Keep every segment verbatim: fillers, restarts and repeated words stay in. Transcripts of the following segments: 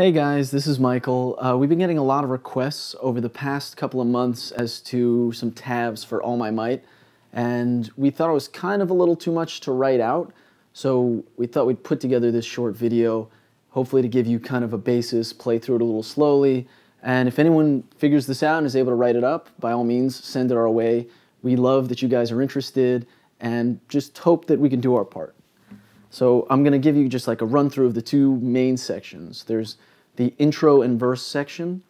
Hey guys, this is Michael. Uh, we've been getting a lot of requests over the past couple of months as to some tabs for All My Might, and we thought it was kind of a little too much to write out, so we thought we'd put together this short video, hopefully to give you kind of a basis, play through it a little slowly, and if anyone figures this out and is able to write it up, by all means, send it our way. We love that you guys are interested, and just hope that we can do our part. So I'm going to give you just like a run through of the two main sections. There's the intro and verse section,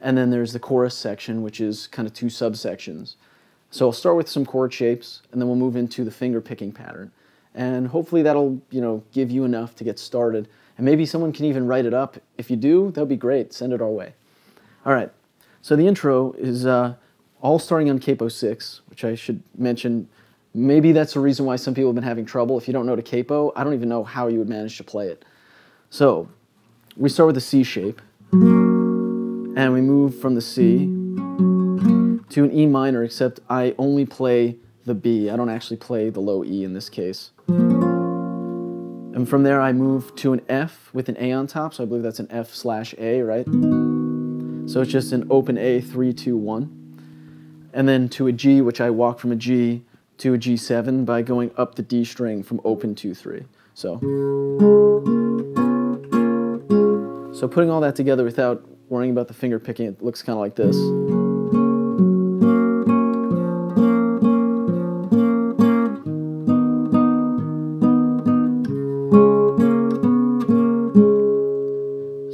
and then there's the chorus section, which is kind of two subsections. So I'll start with some chord shapes, and then we'll move into the finger picking pattern. And hopefully that'll, you know, give you enough to get started. And maybe someone can even write it up. If you do, that'll be great. Send it our way. All right. So the intro is uh, all starting on capo six, which I should mention. Maybe that's the reason why some people have been having trouble. If you don't know to capo, I don't even know how you would manage to play it. So we start with the C shape, and we move from the C to an E minor, except I only play the B. I don't actually play the low E in this case. And from there I move to an F with an A on top, so I believe that's an F slash A, right? So it's just an open A, three, two, one. And then to a G, which I walk from a G to a G seven by going up the D string from open two three. So, so putting all that together without worrying about the finger picking, it looks kind of like this.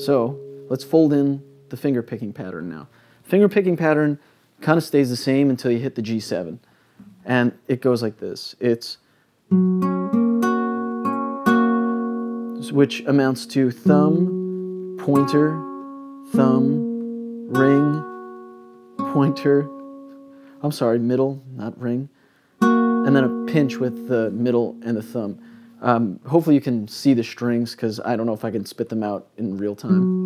So let's fold in the finger picking pattern now. Finger picking pattern kind of stays the same until you hit the G seven. And it goes like this. It's, which amounts to thumb, pointer, thumb, ring, pointer, I'm sorry, middle, not ring, and then a pinch with the middle and the thumb. Um, hopefully you can see the strings, because I don't know if I can spit them out in real time.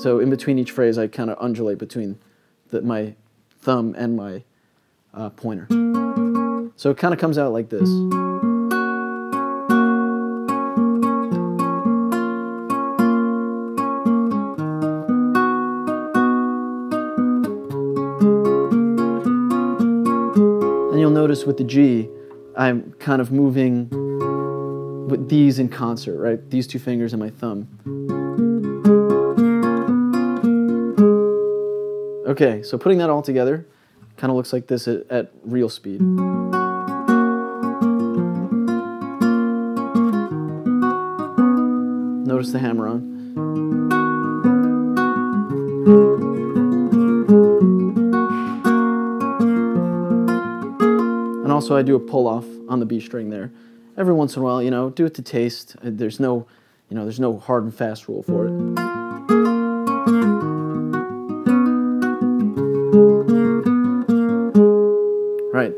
So in between each phrase, I kind of undulate between that my thumb and my uh, pointer. So it kind of comes out like this. And you'll notice with the G, I'm kind of moving with these in concert, right? These two fingers and my thumb. Okay, so putting that all together kind of looks like this at, at real speed. Notice the hammer on. And also I do a pull off on the B string there. Every once in a while, you know, do it to taste. There's no, you know, there's no hard and fast rule for it. Right.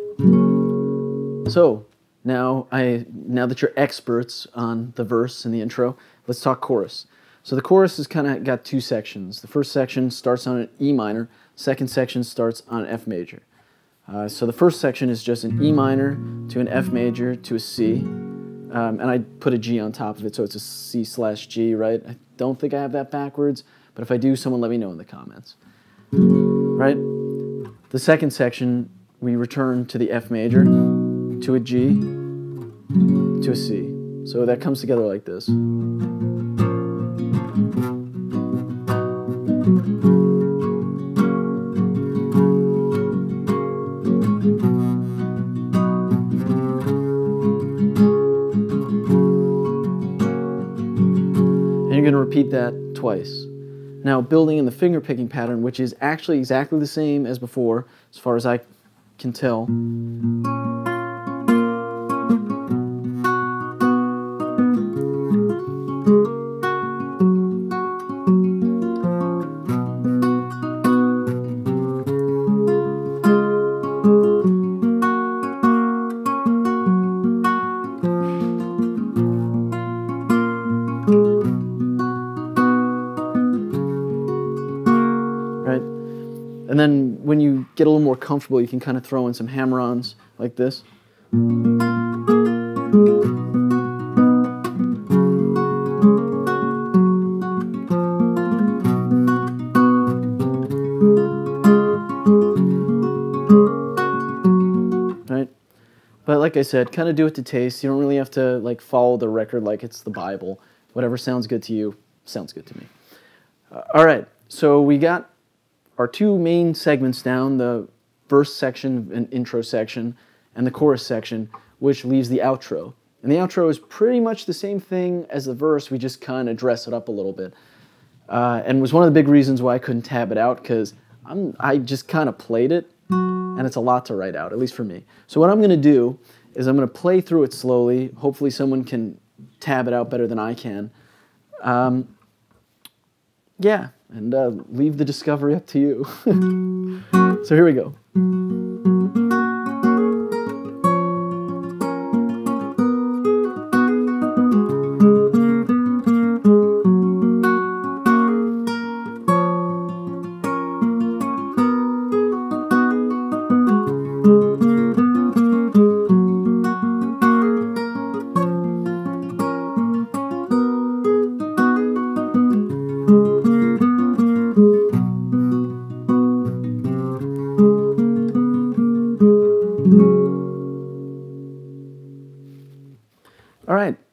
So now I now that you're experts on the verse and the intro, let's talk chorus. So the chorus has kind of got two sections. The first section starts on an E minor. Second section starts on an F major. Uh, so the first section is just an E minor to an F major to a C, um, and I put a G on top of it, so it's a C slash G. Right? I don't think I have that backwards, but if I do, someone let me know in the comments. Right? The second section, we return to the F major, to a G, to a C. So that comes together like this. And you're going to repeat that twice. Now, building in the finger picking pattern, which is actually exactly the same as before, as far as I can tell. And then when you get a little more comfortable, you can kind of throw in some hammer-ons like this. like I said, kind of do it to taste. You don't really have to like follow the record like it's the Bible. Whatever sounds good to you sounds good to me. Uh, all right, so we got our two main segments down, the verse section and intro section, and the chorus section, which leaves the outro. And the outro is pretty much the same thing as the verse, we just kind of dress it up a little bit. Uh, and was one of the big reasons why I couldn't tab it out, because I'm I just kind of played it, and it's a lot to write out, at least for me. So what I'm going to do is I'm going to play through it slowly. Hopefully someone can tab it out better than I can. Um, yeah, and uh, leave the discovery up to you. So here we go.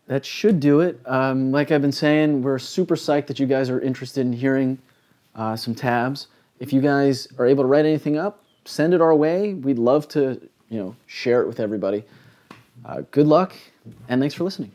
That should do it. Um, like I've been saying, we're super psyched that you guys are interested in hearing uh, some tabs. If you guys are able to write anything up, send it our way. We'd love to, you know, share it with everybody. Uh, good luck, and thanks for listening.